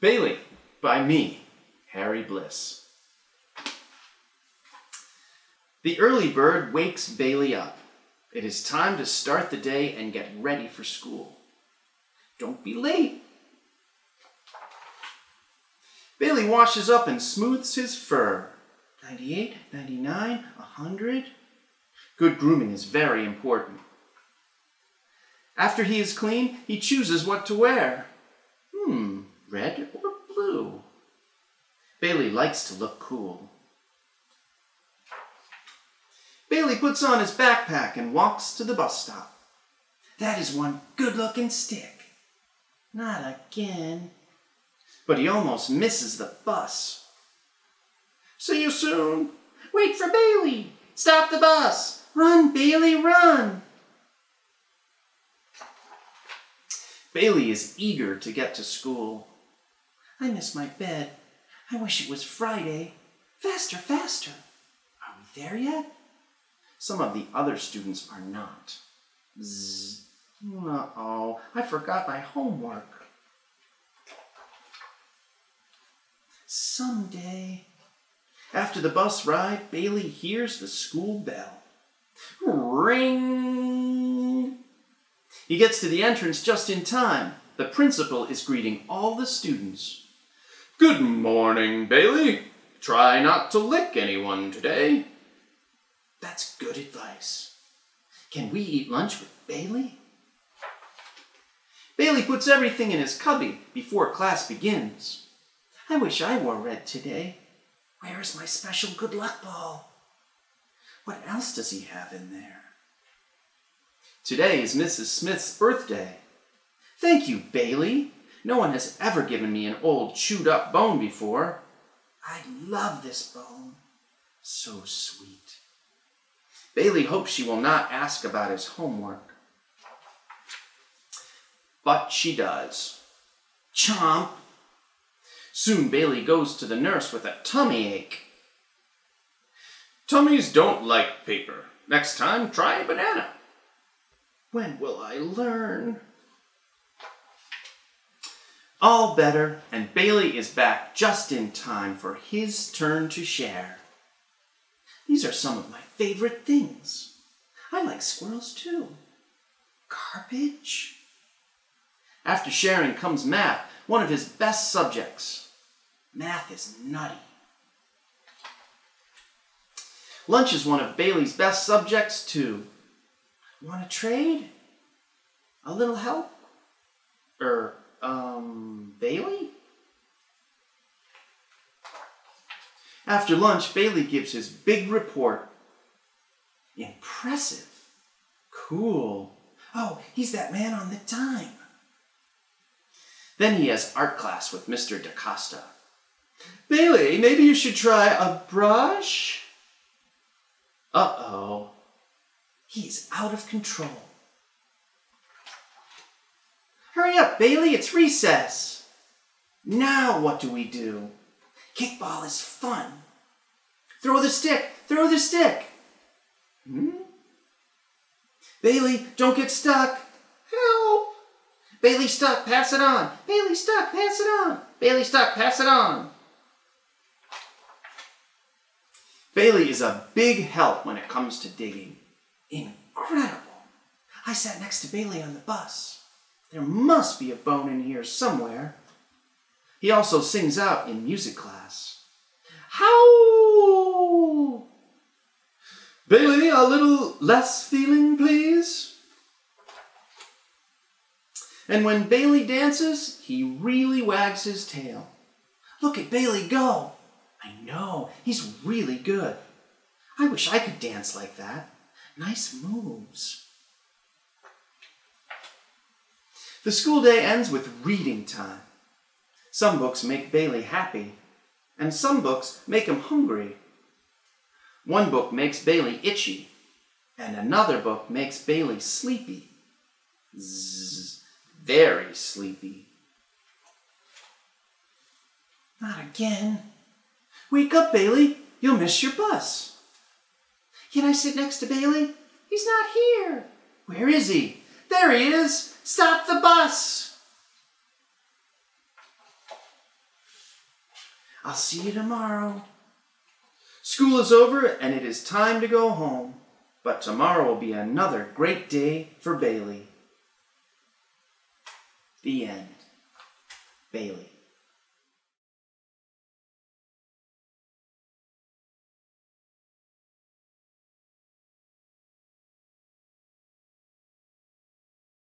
Bailey, by me, Harry Bliss. The early bird wakes Bailey up. It is time to start the day and get ready for school. Don't be late. Bailey washes up and smooths his fur. 98, 99, 100. Good grooming is very important. After he is clean, he chooses what to wear. Red or blue? Bailey likes to look cool. Bailey puts on his backpack and walks to the bus stop. That is one good-looking stick. Not again. But he almost misses the bus. See you soon. Wait for Bailey. Stop the bus. Run, Bailey, run. Bailey is eager to get to school. I miss my bed. I wish it was Friday. Faster, faster. Are we there yet? Some of the other students are not. Zzz. Uh-oh, I forgot my homework. Someday. After the bus ride, Bailey hears the school bell. Ring! He gets to the entrance just in time. The principal is greeting all the students. Good morning, Bailey. Try not to lick anyone today. That's good advice. Can we eat lunch with Bailey? Bailey puts everything in his cubby before class begins. I wish I wore red today. Where is my special good luck ball? What else does he have in there? Today is Mrs. Smith's birthday. Thank you, Bailey. No one has ever given me an old chewed-up bone before. I love this bone. So sweet. Bailey hopes she will not ask about his homework. But she does. Chomp! Soon Bailey goes to the nurse with a tummy ache. Tummies don't like paper. Next time, try a banana. When will I learn? All better, and Bailey is back just in time for his turn to share. These are some of my favorite things. I like squirrels too. Garbage. After sharing comes math, one of his best subjects. Math is nutty. Lunch is one of Bailey's best subjects too. Want to trade? A little help? Bailey? After lunch, Bailey gives his big report. Impressive. Cool. Oh, he's that man on the dime. Then he has art class with Mr. DaCosta. Bailey, maybe you should try a brush? Uh-oh. He's out of control. Hurry up, Bailey, it's recess. Now what do we do? Kickball is fun. Throw the stick, throw the stick. Bailey, don't get stuck. Help. Bailey stuck, pass it on. Bailey stuck, pass it on. Bailey stuck, pass it on. Bailey is a big help when it comes to digging. Incredible. I sat next to Bailey on the bus. There must be a bone in here somewhere. He also sings out in music class. How? Bailey, a little less feeling, please. And when Bailey dances, he really wags his tail. Look at Bailey go. I know, he's really good. I wish I could dance like that. Nice moves. The school day ends with reading time. Some books make Bailey happy, and some books make him hungry. One book makes Bailey itchy, and another book makes Bailey sleepy. Zzz, very sleepy. Not again. Wake up, Bailey. You'll miss your bus. Can I sit next to Bailey? He's not here. Where is he? There he is. Stop the bus! I'll see you tomorrow. School is over and it is time to go home. But tomorrow will be another great day for Bailey. The end. Bailey.